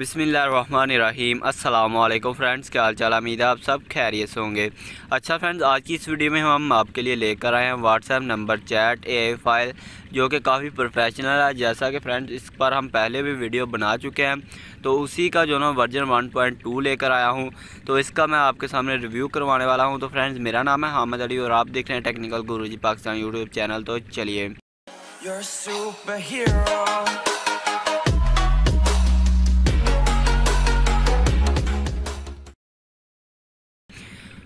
बिस्मिल्लाहिर्रहमानिर्रहीम। अस्सलाम वालेकुम फ्रेंड्स, क्या हाल चाल? उम्मीद है आप सब खैरियत से होंगे। अच्छा फ्रेंड्स, आज की इस वीडियो में हम आपके लिए लेकर आए हैं WhatsApp number chat AI file, जो कि काफ़ी प्रोफेशनल है। जैसा कि फ्रेंड्स इस पर हम पहले भी वीडियो बना चुके हैं, तो उसी का जो ना वर्जन 1.2 लेकर आया हूँ, तो इसका मैं आपके सामने रिव्यू करवाने वाला हूँ। तो फ्रेंड्स मेरा नाम है हामिद अली और आप देख रहे हैं टेक्निकल गुरू जी पाकिस्तान यूट्यूब चैनल। तो चलिए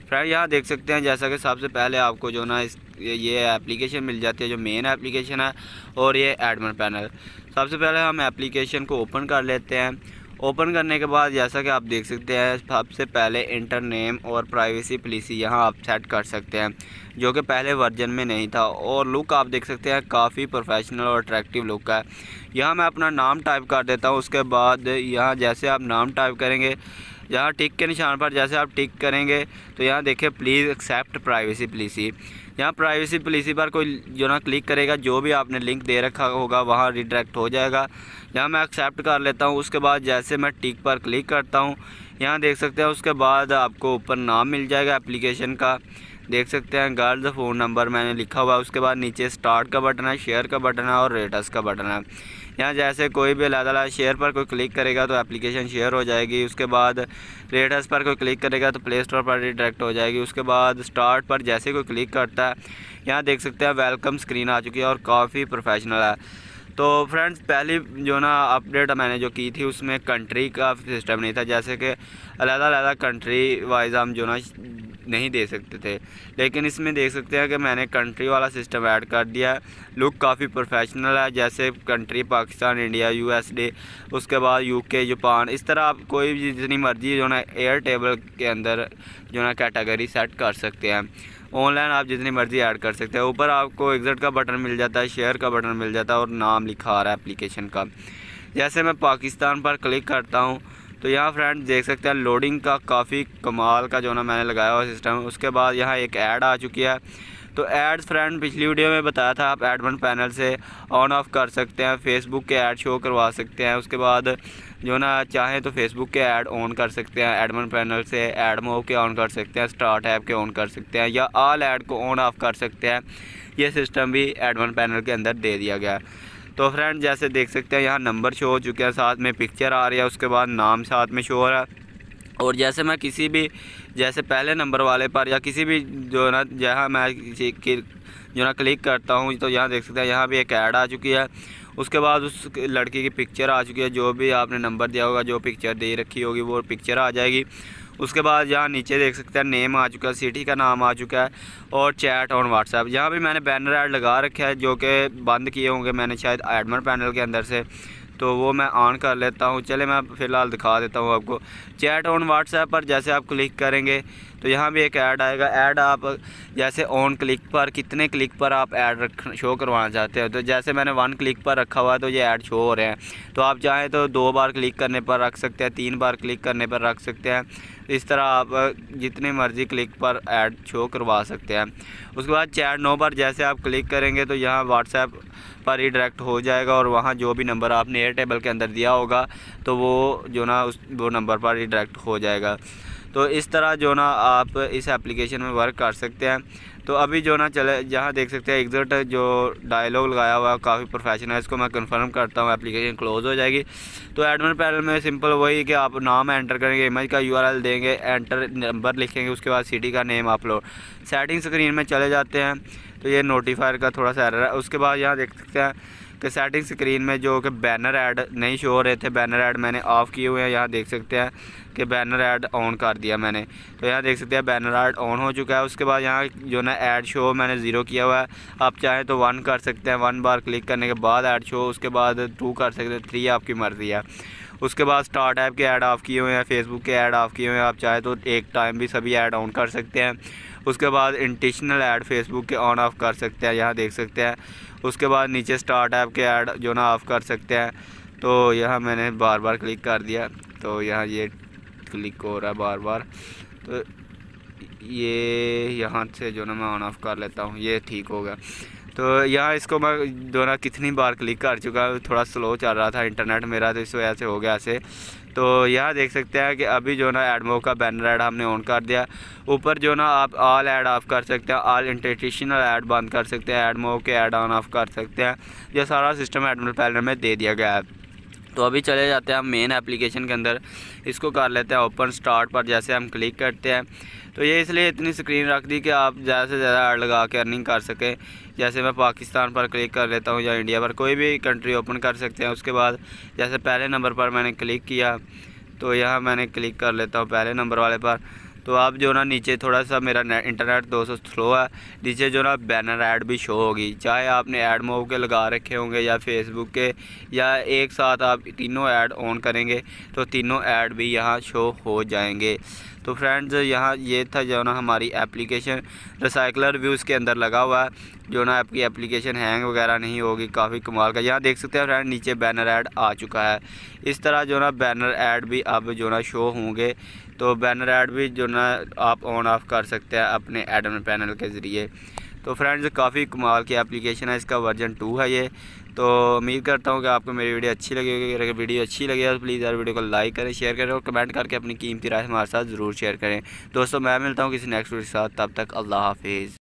फ्रेंड, यहाँ देख सकते हैं जैसा कि सबसे पहले आपको जो ना इस ये एप्लीकेशन मिल जाती है, जो मेन एप्लीकेशन है, और ये एडमिन पैनल। सबसे पहले हम एप्लीकेशन को ओपन कर लेते हैं। ओपन करने के बाद जैसा कि आप देख सकते हैं, सबसे पहले इंटर नेम और प्राइवेसी पॉलिसी यहाँ आप सेट कर सकते हैं, जो कि पहले वर्जन में नहीं था। और लुक आप देख सकते हैं काफ़ी प्रोफेशनल और अट्रैक्टिव लुक है। यहाँ मैं अपना नाम टाइप कर देता हूँ। उसके बाद यहाँ जैसे आप नाम टाइप करेंगे, यहाँ टिक के निशान पर जैसे आप टिक करेंगे, तो यहाँ देखें प्लीज़ एक्सेप्ट प्राइवेसी पॉलिसी। यहाँ प्राइवेसी पॉलिसी पर कोई जो ना क्लिक करेगा, जो भी आपने लिंक दे रखा होगा वहाँ रिडायरेक्ट हो जाएगा। यहाँ मैं एक्सेप्ट कर लेता हूँ। उसके बाद जैसे मैं टिक पर क्लिक करता हूँ, यहाँ देख सकते हैं उसके बाद आपको ऊपर नाम मिल जाएगा एप्लीकेशन का, देख सकते हैं गर्ल्स, फ़ोन नंबर मैंने लिखा हुआ है। उसके बाद नीचे स्टार्ट का बटन है, शेयर का बटन है और रेटस का बटन है। यहाँ जैसे कोई भी अलग-अलग शेयर पर कोई क्लिक करेगा तो एप्लीकेशन शेयर हो जाएगी। उसके बाद रेटस पर कोई क्लिक करेगा तो प्ले स्टोर पर रिडायरेक्ट हो जाएगी। उसके बाद स्टार्ट पर जैसे कोई क्लिक करता है, यहाँ देख सकते हैं वेलकम स्क्रीन आ चुकी है और काफ़ी प्रोफेशनल है। तो फ्रेंड्स पहली जो ना अपडेट मैंने जो की थी उसमें कंट्री का सिस्टम नहीं था, जैसे कि अलग-अलग कंट्री वाइज हम जो ना नहीं दे सकते थे, लेकिन इसमें देख सकते हैं कि मैंने कंट्री वाला सिस्टम ऐड कर दिया है। लुक काफ़ी प्रोफेशनल है, जैसे कंट्री पाकिस्तान, इंडिया, यूएसए, उसके बाद यूके, जापान। इस तरह आप कोई भी जितनी मर्जी जो ना एयर टेबल के अंदर जो ना कैटेगरी सेट कर सकते हैं। ऑनलाइन आप जितनी मर्जी ऐड कर सकते हैं। ऊपर आपको एग्जिट का बटन मिल जाता है, शेयर का बटन मिल जाता है और नाम लिखा आ रहा है एप्लीकेशन का। जैसे मैं पाकिस्तान पर क्लिक करता हूँ तो यहाँ फ्रेंड्स देख सकते हैं लोडिंग का काफ़ी कमाल का जो ना मैंने लगाया हुआ सिस्टम। उसके बाद यहाँ एक ऐड आ चुकी है। तो एड्स फ्रेंड पिछली वीडियो में बताया था आप एडमिन पैनल से ऑन ऑफ कर सकते हैं, फेसबुक के ऐड शो करवा सकते हैं। उसके बाद जो ना चाहें तो फेसबुक के ऐड ऑन कर सकते हैं, एडमिन पैनल से एडमो के ऑन कर सकते हैं, स्टार्ट ऐप के ऑन कर सकते हैं, या ऑल ऐड को ऑन ऑफ कर सकते हैं। ये सिस्टम भी एडमिन पैनल के अंदर दे दिया गया है। तो फ्रेंड जैसे देख सकते हैं यहाँ नंबर शो हो चुके हैं, साथ में पिक्चर आ रही है, उसके बाद नाम साथ में शो हो रहा है। और जैसे मैं किसी भी जैसे पहले नंबर वाले पर या किसी भी जो ना जहाँ मैं किसी की जो ना क्लिक करता हूँ तो यहाँ देख सकते हैं यहाँ भी एक ऐड आ चुकी है। उसके बाद उस लड़की की पिक्चर आ चुकी है, जो भी आपने नंबर दिया होगा, जो पिक्चर दे रखी होगी वो पिक्चर आ जाएगी। उसके बाद यहाँ नीचे देख सकते हैं नेम आ चुका है, सिटी का नाम आ चुका है और चैट ऑन व्हाट्सएप। यहाँ भी मैंने बैनर ऐड लगा रखा है, जो कि बंद किए होंगे मैंने शायद एडमिन पैनल के अंदर से, तो वो मैं ऑन कर लेता हूँ। चले मैं फ़िलहाल दिखा देता हूँ आपको। चैट ऑन व्हाट्सएप पर जैसे आप क्लिक करेंगे तो यहाँ भी एक ऐड आएगा। ऐड आप जैसे ऑन क्लिक पर कितने क्लिक पर आप ऐड शो करवाना चाहते हो, तो जैसे मैंने 1 क्लिक पर रखा हुआ है तो ये ऐड शो हो रहे हैं। तो आप चाहें तो 2 बार क्लिक करने पर रख सकते हैं, 3 बार क्लिक करने पर रख सकते हैं। इस तरह आप जितने मर्ज़ी क्लिक पर ऐड शो करवा सकते हैं। उसके बाद चैट नो पर जैसे आप क्लिक करेंगे तो यहाँ व्हाट्सएप पर रिडायरेक्ट हो जाएगा और वहाँ जो भी नंबर आपने एयर टेबल के अंदर दिया होगा तो वो जो ना उस वो नंबर पर रिडायरेक्ट हो जाएगा। तो इस तरह जो ना आप इस एप्लीकेशन में वर्क कर सकते हैं। तो अभी जो ना चले जहाँ देख सकते हैं एग्जिट जो डायलॉग लगाया हुआ है काफ़ी प्रोफेशनल है, इसको मैं कंफर्म करता हूँ, एप्लीकेशन क्लोज हो जाएगी। तो एडमिन पैनल में सिंपल वही कि आप नाम एंटर करेंगे, इमेज का यूआरएल देंगे, एंटर नंबर लिखेंगे, उसके बाद सिटी का नेम अपलोड। सेटिंग स्क्रीन में चले जाते हैं तो ये नोटिफायर का थोड़ा सा एरर है। उसके बाद यहाँ देख सकते हैं कि सेटिंग स्क्रीन में जो कि बैनर ऐड नहीं शो हो रहे थे, बैनर ऐड मैंने ऑफ़ किए हुए हैं। यहाँ देख सकते हैं कि बैनर ऐड ऑन कर दिया मैंने, तो यहाँ देख सकते हैं बैनर ऐड ऑन हो चुका है। उसके बाद यहाँ जो ना ऐड शो मैंने 0 किया हुआ है, आप चाहें तो 1 कर सकते हैं, 1 बार क्लिक करने के बाद ऐड शो, उसके बाद 2 कर सकते हैं, 3 आपकी मर्ज़ी है। उसके बाद स्टार्ट ऐप के ऐड ऑफ किए हुए हैं, फेसबुक के ऐड ऑफ किए हुए हैं, आप चाहे तो एक टाइम भी सभी ऐड ऑन कर सकते हैं। उसके बाद इंटेंशनल ऐड फेसबुक के ऑन ऑफ कर सकते हैं, यहाँ देख सकते हैं। उसके बाद नीचे स्टार्ट ऐप के ऐड जो ना ऑफ कर सकते हैं, तो यहाँ मैंने बार बार क्लिक कर दिया तो यहाँ ये क्लिक हो रहा है बार बार, तो ये यहाँ से जो ना मैं ऑन ऑफ कर लेता हूँ, ये ठीक हो गया। तो यहाँ इसको मैं दोनों कितनी बार क्लिक कर चुका, थोड़ा स्लो चल रहा था इंटरनेट मेरा, तो इस वजह से हो गया ऐसे। तो यहाँ देख सकते हैं कि अभी जो ना एडमो का बैनर ऐड हमने ऑन कर दिया। ऊपर जो ना आप ऑल ऐड ऑफ कर सकते हैं, ऑल इंटरनेशनल ऐड बंद कर सकते हैं, एडमो के ऐड ऑन ऑफ कर सकते हैं। यह सारा सिस्टम एडमिन पैनल में दे दिया गया है। तो अभी चले जाते हैं हम मेन एप्लीकेशन के अंदर, इसको कर लेते हैं ओपन। स्टार्ट पर जैसे हम क्लिक करते हैं तो ये इसलिए इतनी स्क्रीन रख दी कि आप ज़्यादा से ज़्यादा ऐड लगा के अर्निंग कर सकें। जैसे मैं पाकिस्तान पर क्लिक कर लेता हूँ या इंडिया पर, कोई भी कंट्री ओपन कर सकते हैं। उसके बाद जैसे पहले नंबर पर मैंने क्लिक किया, तो यहाँ मैंने क्लिक कर लेता हूँ पहले नंबर वाले पर। तो आप जो ना नीचे थोड़ा सा मेरा इंटरनेट 200 स्लो है, नीचे जो ना बैनर ऐड भी शो होगी, चाहे आपने एडमो के लगा रखे होंगे या फेसबुक के, या एक साथ आप तीनों ऐड ऑन करेंगे तो तीनों ऐड भी यहाँ शो हो जाएंगे। तो फ्रेंड्स यहाँ ये था जो ना हमारी एप्लीकेशन रिसाइकलर व्यूज़ के अंदर लगा हुआ है, जो ना आपकी एप्लीकेशन हैंग वगैरह नहीं होगी, काफ़ी कमाल का। यहाँ देख सकते हैं फ्रेंड नीचे बैनर ऐड आ चुका है। इस तरह जो ना बैनर ऐड भी अब जो ना शो होंगे, तो बैनर ऐड भी जो ना आप ऑन ऑफ कर सकते हैं अपने एडमिन पैनल के ज़रिए। तो फ्रेंड्स काफ़ी कमाल की एप्लीकेशन है, इसका वर्जन 2 है ये। तो उम्मीद करता हूँ कि आपको मेरी वीडियो अच्छी लगी होगी। अगर वीडियो अच्छी लगी तो प्लीज़ यार वीडियो को लाइक करें, शेयर करें और कमेंट करके अपनी कीमती राय हमारे साथ ज़रूर शेयर करें। दोस्तों मैं मिलता हूँ किसी नेक्स्ट वीडियो के साथ, तब तक अल्लाह हाफिज़।